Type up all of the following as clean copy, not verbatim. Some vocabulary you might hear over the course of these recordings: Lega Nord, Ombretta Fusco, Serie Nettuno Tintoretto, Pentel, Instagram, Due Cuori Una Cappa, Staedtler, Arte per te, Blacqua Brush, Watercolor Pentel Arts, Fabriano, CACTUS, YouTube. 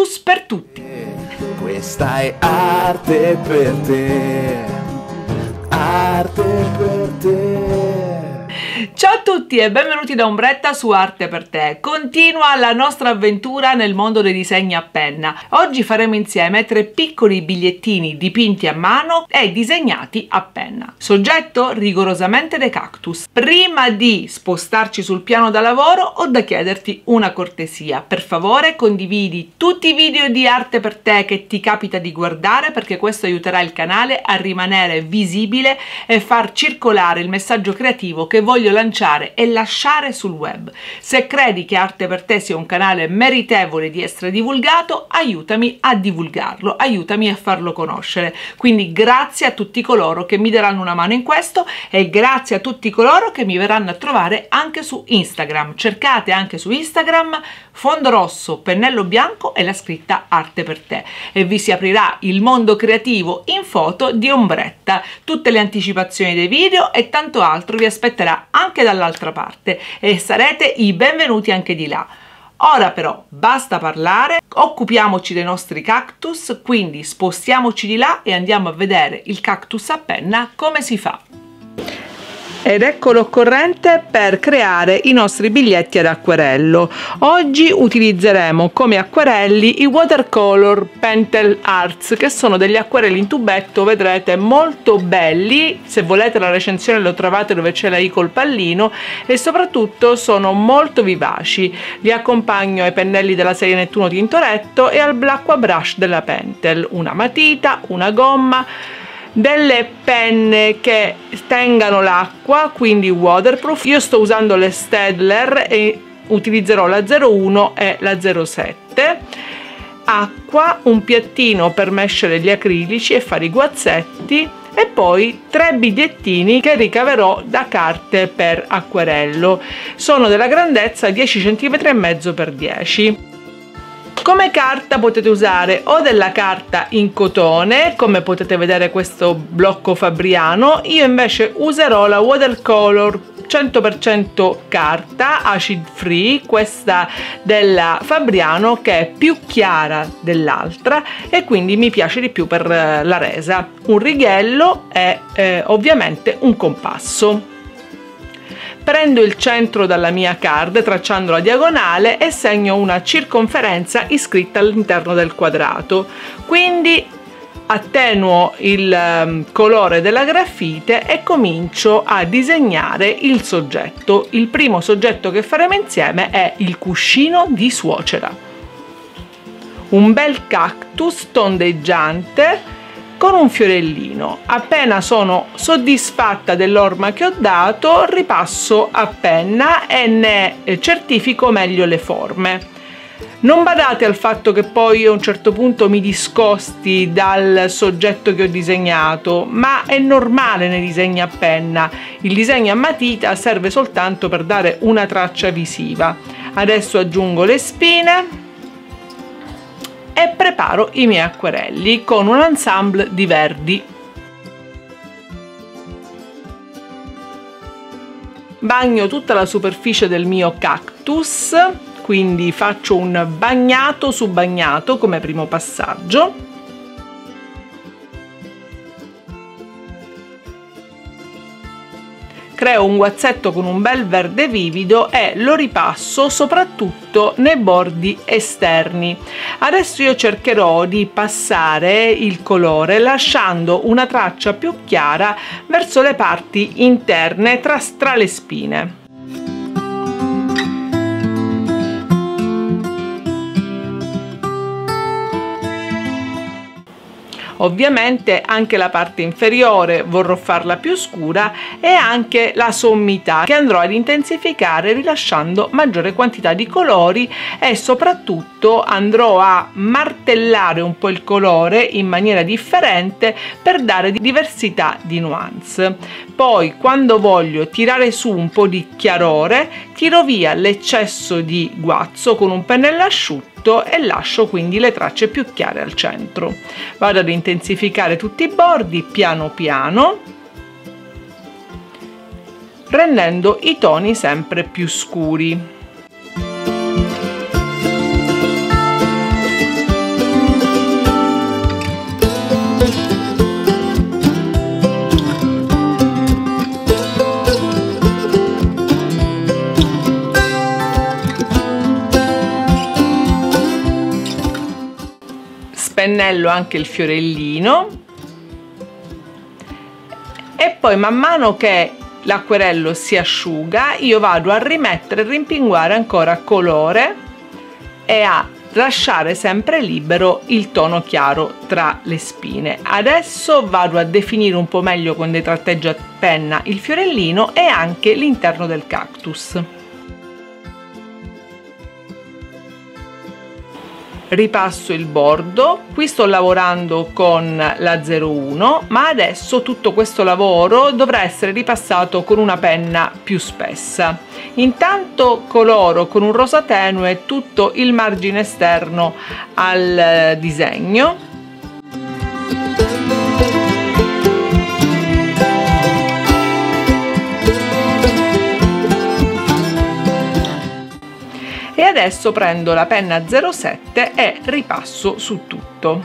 Cactus per tutti. Questa è arte per te, arte per te. Ciao a tutti e benvenuti da Ombretta su Arte per te. Continua la nostra avventura nel mondo dei disegni a penna. Oggi faremo insieme 3 piccoli bigliettini dipinti a mano e disegnati a penna. Soggetto rigorosamente dei cactus. Prima di spostarci sul piano da lavoro ho da chiederti una cortesia. Per favore condividi tutti i video di Arte per te che ti capita di guardare, perché questo aiuterà il canale a rimanere visibile e far circolare il messaggio creativo che voglio lanciare e lasciare sul web. Se credi che Arte per te sia un canale meritevole di essere divulgato, aiutami a divulgarlo, aiutami a farlo conoscere. Quindi grazie a tutti coloro che mi daranno una mano in questo e grazie a tutti coloro che mi verranno a trovare anche su Instagram. Cercate anche su Instagram fondo rosso, pennello bianco e la scritta Arte per te e vi si aprirà il mondo creativo in foto di Ombretta. Tutte le anticipazioni dei video e tanto altro vi aspetterà anche dall'altra parte e sarete i benvenuti anche di là. Ora però basta parlare, occupiamoci dei nostri cactus, quindi spostiamoci di là e andiamo a vedere il cactus a penna come si fa. Ed ecco l'occorrente per creare i nostri biglietti ad acquerello. Oggi utilizzeremo come acquerelli i Watercolor Pentel Arts, che sono degli acquerelli in tubetto, vedrete, molto belli. Se volete la recensione lo trovate dove c'è la i col pallino, e soprattutto sono molto vivaci. Li accompagno ai pennelli della serie Nettuno Tintoretto e al Blacqua Brush della Pentel, una matita, una gomma, delle penne che tengano l'acqua, quindi waterproof. Io sto usando le Staedtler e utilizzerò la 01 e la 07. Acqua, un piattino per mescere gli acrilici e fare i guazzetti e poi 3 bigliettini che ricaverò da carte per acquerello. Sono della grandezza 10 cm e mezzo x 10. Come carta potete usare o della carta in cotone, come potete vedere questo blocco Fabriano. Io invece userò la Watercolor 100% carta acid free, questa della Fabriano, che è più chiara dell'altra e quindi mi piace di più per la resa. Un righello e ovviamente un compasso. Prendo il centro dalla mia card tracciando la diagonale e segno una circonferenza iscritta all'interno del quadrato. Quindi attenuo il colore della grafite e comincio a disegnare il soggetto. Il primo soggetto che faremo insieme è il cuscino di suocera. Un bel cactus tondeggiante con un fiorellino. Appena sono soddisfatta dell'orma che ho dato, ripasso a penna e ne certifico meglio le forme. Non badate al fatto che poi io a un certo punto mi discosti dal soggetto che ho disegnato, ma è normale nei disegni a penna. Il disegno a matita serve soltanto per dare una traccia visiva. Adesso aggiungo le spine e preparo i miei acquerelli con un ensemble di verdi. Bagno tutta la superficie del mio cactus, quindi faccio un bagnato su bagnato come primo passaggio. Creo un guazzetto con un bel verde vivido e lo ripasso soprattutto nei bordi esterni. Adesso io cercherò di passare il colore lasciando una traccia più chiara verso le parti interne tra le spine. Ovviamente anche la parte inferiore vorrò farla più scura e anche la sommità, che andrò ad intensificare rilasciando maggiore quantità di colori, e soprattutto andrò a martellare un po' il colore in maniera differente per dare diversità di nuance. Poi quando voglio tirare su un po' di chiarore tiro via l'eccesso di guazzo con un pennello asciutto e lascio quindi le tracce più chiare al centro. Vado ad intensificare tutti i bordi piano piano, rendendo i toni sempre più scuri. pennello anche il fiorellino e poi man mano che l'acquerello si asciuga io vado a rimettere e rimpinguare ancora colore e a lasciare sempre libero il tono chiaro tra le spine. Adesso vado a definire un po' meglio con dei tratteggi a penna il fiorellino e anche l'interno del cactus. Ripasso il bordo, qui sto lavorando con la 01, ma adesso tutto questo lavoro dovrà essere ripassato con una penna più spessa. Intanto coloro con un rosa tenue tutto il margine esterno al disegno. E adesso prendo la penna 07 e ripasso su tutto.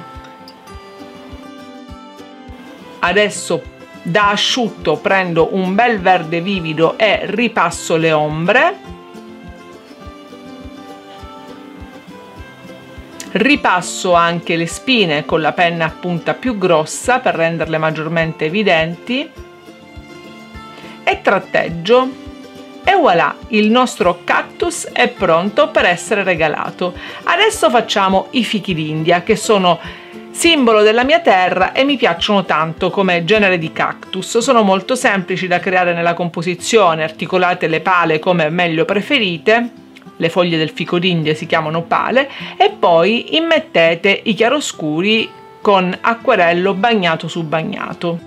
Adesso da asciutto prendo un bel verde vivido e ripasso le ombre. Ripasso anche le spine con la penna a punta più grossa per renderle maggiormente evidenti e tratteggio. E voilà, il nostro cactus è pronto per essere regalato. Adesso facciamo i fichi d'India, che sono simbolo della mia terra e mi piacciono tanto come genere di cactus. Sono molto semplici da creare nella composizione, articolate le pale come meglio preferite, le foglie del fico d'India si chiamano pale, e poi immettete i chiaroscuri con acquerello bagnato su bagnato.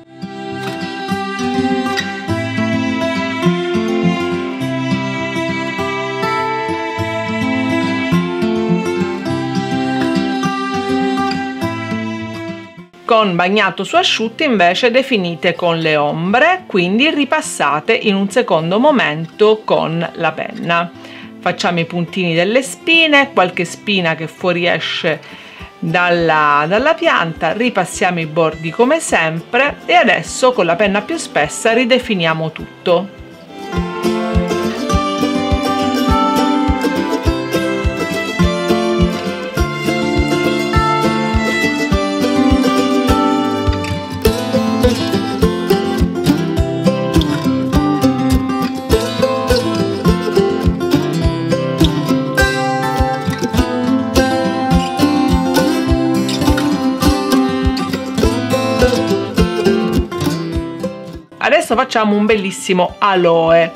Con bagnato su asciutto invece definite con le ombre, quindi ripassate in un secondo momento con la penna. Facciamo i puntini delle spine, qualche spina che fuoriesce dalla pianta, ripassiamo i bordi come sempre e adesso con la penna più spessa ridefiniamo tutto. Adesso facciamo un bellissimo aloe,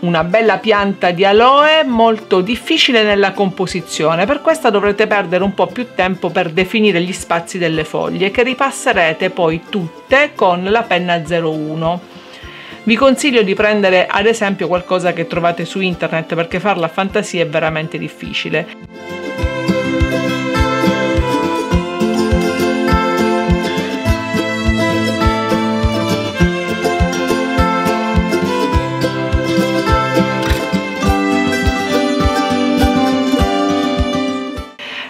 una bella pianta di aloe molto difficile nella composizione, per questa dovrete perdere un po' più tempo per definire gli spazi delle foglie che ripasserete poi tutte con la penna 01. Vi consiglio di prendere ad esempio qualcosa che trovate su internet perché farla a fantasia è veramente difficile.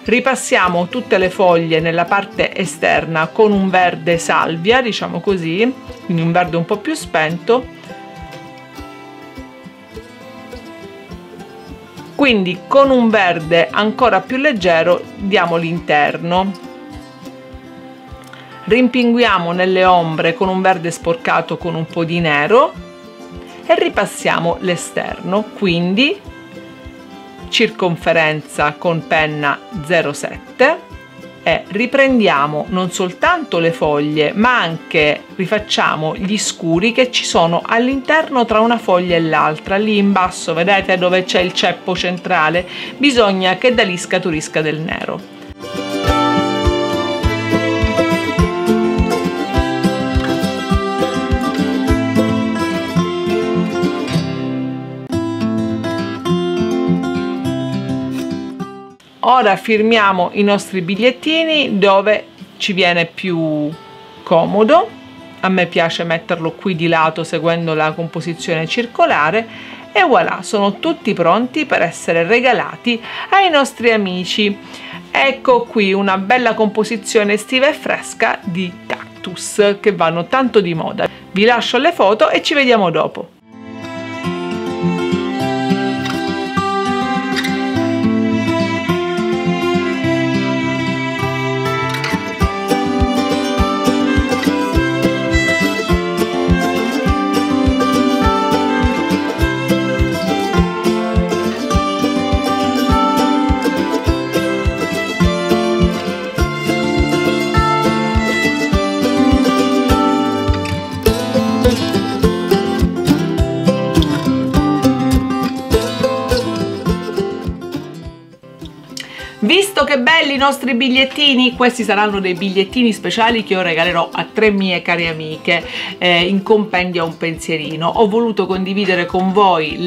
Ripassiamo tutte le foglie nella parte esterna con un verde salvia, diciamo così, quindi un verde un po' più spento. Quindi con un verde ancora più leggero diamo l'interno. Rimpinguiamo nelle ombre con un verde sporcato con un po' di nero e ripassiamo l'esterno, quindi circonferenza con penna 07 e riprendiamo non soltanto le foglie ma anche rifacciamo gli scuri che ci sono all'interno tra una foglia e l'altra. Lì in basso vedete dove c'è il ceppo centrale, bisogna che da lì scaturisca del nero. Ora firmiamo i nostri bigliettini dove ci viene più comodo, a me piace metterlo qui di lato seguendo la composizione circolare e voilà, sono tutti pronti per essere regalati ai nostri amici. Ecco qui una bella composizione estiva e fresca di cactus che vanno tanto di moda. Vi lascio le foto e ci vediamo dopo. visto che belli i nostri bigliettini? Questi saranno dei bigliettini speciali che io regalerò a 3 mie care amiche in compendio a un pensierino. Ho voluto condividere con voi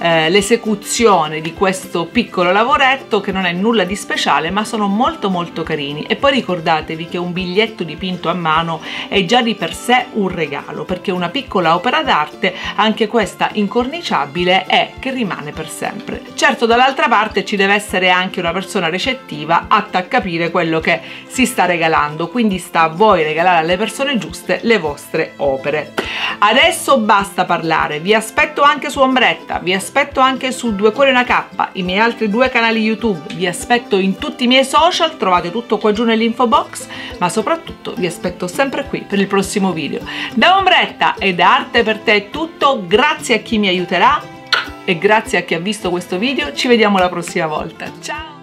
l'esecuzione di questo piccolo lavoretto, che non è nulla di speciale, ma sono molto molto carini. E poi ricordatevi che un biglietto dipinto a mano è già di per sé un regalo, perché è una piccola opera d'arte, anche questa incorniciabile, è che rimane per sempre. Certo, dall'altra parte ci deve essere anche una persona recettiva, atta a capire quello che si sta regalando, quindi sta a voi regalare alle persone giuste le vostre opere. Adesso basta parlare, vi aspetto anche su Ombretta, vi aspetto anche su Due Cuori Una Cappa, i miei altri 2 canali YouTube, vi aspetto in tutti i miei social, trovate tutto qua giù nell'info box, ma soprattutto vi aspetto sempre qui per il prossimo video. Da Ombretta e da Arte per te è tutto, grazie a chi mi aiuterà e grazie a chi ha visto questo video, ci vediamo la prossima volta, ciao!